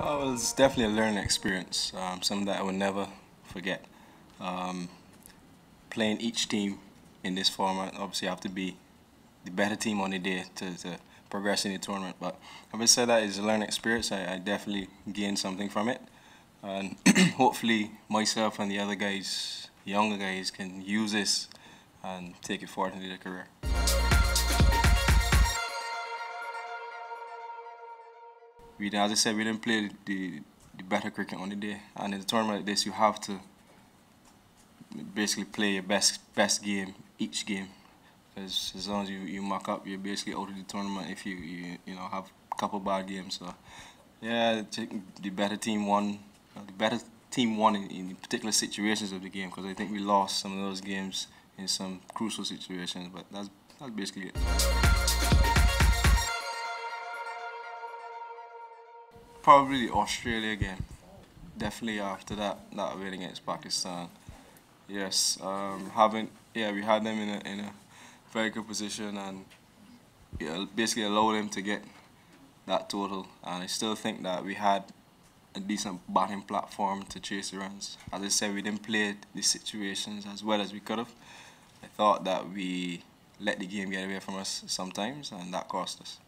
Oh, it was definitely a learning experience, something that I will never forget. Playing each team in this format, obviously I have to be the better team on the day to progress in the tournament, but I would say that is a learning experience. I definitely gained something from it, and hopefully myself and the other guys, younger guys, can use this and take it forward into their career. As I said, we didn't play the better cricket on the day, and in a tournament like this, you have to basically play your best game each game. Because as long as you muck up, you're basically out of the tournament if you have a couple bad games. So yeah, the better team won in particular situations of the game, because I think we lost some of those games in some crucial situations. But that's basically it. Probably the Australia game, definitely after that win against Pakistan. Yes, we had them in a very good position, and yeah, basically allowed them to get that total. And I still think that we had a decent batting platform to chase the runs. As I said, we didn't play the situations as well as we could have. I thought that we let the game get away from us sometimes, and that cost us.